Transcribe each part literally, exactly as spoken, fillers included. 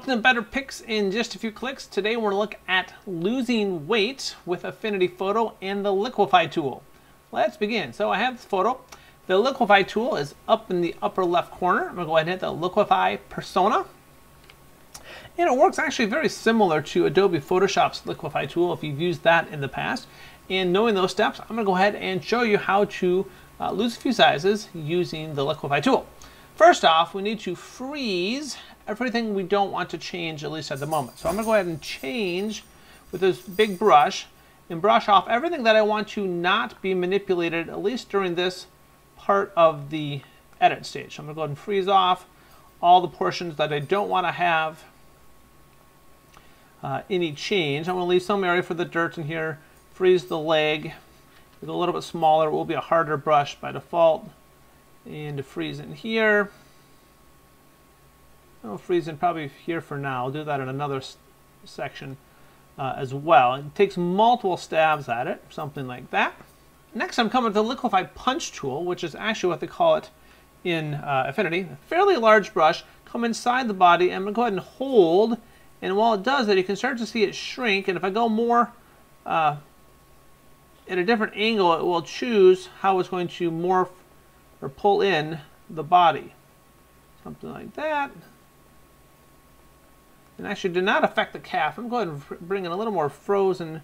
Welcome to Better Pics in just a few clicks. Today we're going to look at losing weight with Affinity Photo and the Liquify tool. Let's begin. So I have this photo. The Liquify tool is up in the upper left corner. I'm going to go ahead and hit the Liquify persona. And it works actually very similar to Adobe Photoshop's Liquify tool if you've used that in the past. And knowing those steps, I'm going to go ahead and show you how to uh, lose a few sizes using the Liquify tool. First off, we need to freeze everything we don't want to change, at least at the moment. So I'm going to go ahead and change with this big brush and brush off everything that I want to not be manipulated, at least during this part of the edit stage. So I'm going to go ahead and freeze off all the portions that I don't want to have uh, any change. I'm going to leave some area for the dirt in here, freeze the leg. It's a little bit smaller. It will be a harder brush by default. And to freeze in here. I'll freeze in probably here for now. I'll do that in another section uh, as well. It takes multiple stabs at it, something like that. Next, I'm coming to the Liquify punch tool, which is actually what they call it in uh, Affinity. A fairly large brush, come inside the body, and I'm going to go ahead and hold. And while it does that, you can start to see it shrink. And if I go more uh, at a different angle, it will choose how it's going to morph or pull in the body. Something like that. And actually did not affect the calf. I'm going to bring in a little more frozen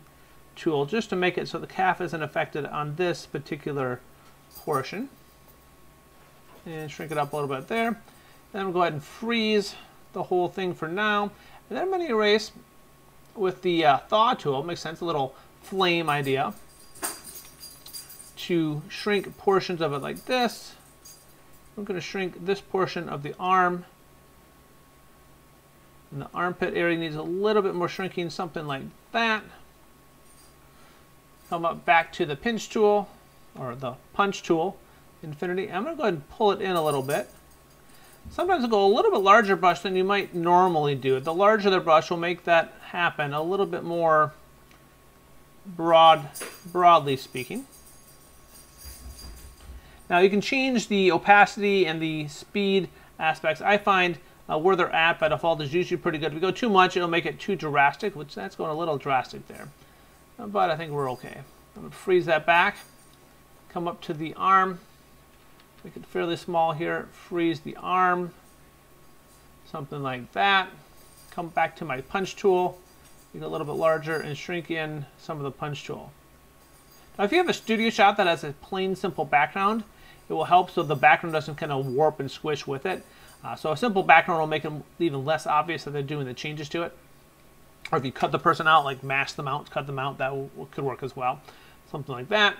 tool just to make it so the calf isn't affected on this particular portion. And shrink it up a little bit there. Then I'm going to go ahead and freeze the whole thing for now. And then I'm going to erase with the uh, thaw tool. It makes sense, a little flame idea. To shrink portions of it like this. I'm going to shrink this portion of the arm. And the armpit area needs a little bit more shrinking, something like that. Come up back to the pinch tool, or the punch tool, Infinity. I'm going to go ahead and pull it in a little bit. Sometimes I'll go a little bit larger brush than you might normally do. The larger the brush will make that happen a little bit more broad, broadly speaking. Now you can change the opacity and the speed aspects. I find uh, where they're at by default is usually pretty good. If we go too much, it'll make it too drastic, which that's going a little drastic there. But I think we're okay. I'm going to freeze that back, come up to the arm, make it fairly small here, freeze the arm, something like that. Come back to my punch tool, make it a little bit larger and shrink in some of the punch tool. Now if you have a studio shot that has a plain, simple background, it will help so the background doesn't kind of warp and squish with it. Uh, so a simple background will make it even less obvious that they're doing the changes to it. Or if you cut the person out, like mash them out, cut them out, that will, could work as well. Something like that.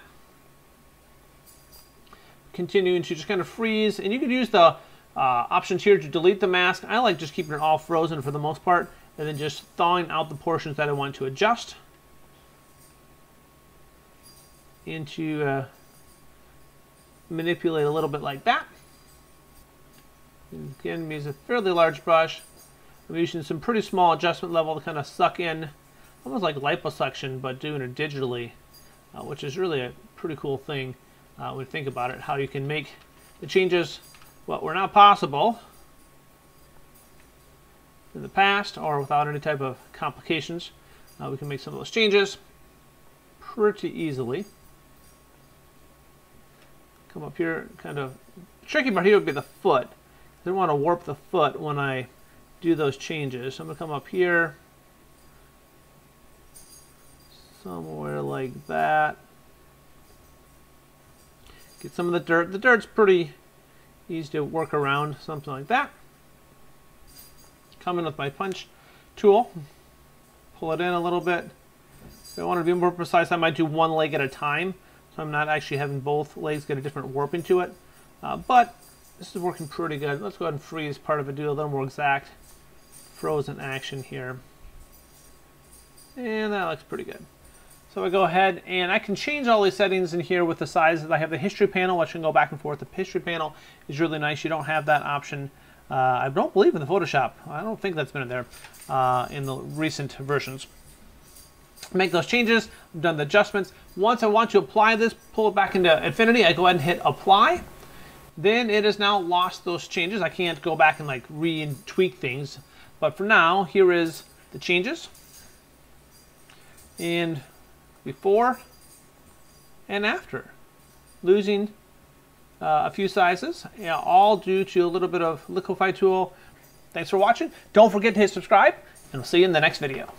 Continuing to just kind of freeze. And you could use the uh, options here to delete the mask. I like just keeping it all frozen for the most part. And then just thawing out the portions that I want to adjust. And to uh, manipulate a little bit like that. And again, I'm using a fairly large brush. I'm using some pretty small adjustment level to kind of suck in, almost like liposuction, but doing it digitally, uh, which is really a pretty cool thing uh, when you think about it, how you can make the changes what were not possible in the past or without any type of complications. Uh, we can make some of those changes pretty easily. Come up here, kind of tricky part here would be the foot. I don't want to warp the foot when I do those changes. So I'm going to come up here, somewhere like that. Get some of the dirt. The dirt's pretty easy to work around, something like that. Come in with my punch tool, pull it in a little bit. If I want to be more precise, I might do one leg at a time. So I'm not actually having both legs get a different warping to it. Uh, but this is working pretty good. Let's go ahead and freeze part of it, do a little more exact frozen action here. And that looks pretty good. So I go ahead and I can change all these settings in here with the sizes. I have the history panel, which can go back and forth. The history panel is really nice. You don't have that option. Uh, I don't believe in the Photoshop. I don't think that's been in there uh, in the recent versions. Make those changes. I've done the adjustments. Once I want to apply this, pull it back into Affinity. I go ahead and hit apply. Then it has now lost those changes. I can't go back and like re-tweak things. But for now, here is the changes, and before and after, losing uh, a few sizes, you know, all due to a little bit of Liquify tool. Thanks for watching. Don't forget to hit subscribe, and we'll see you in the next video.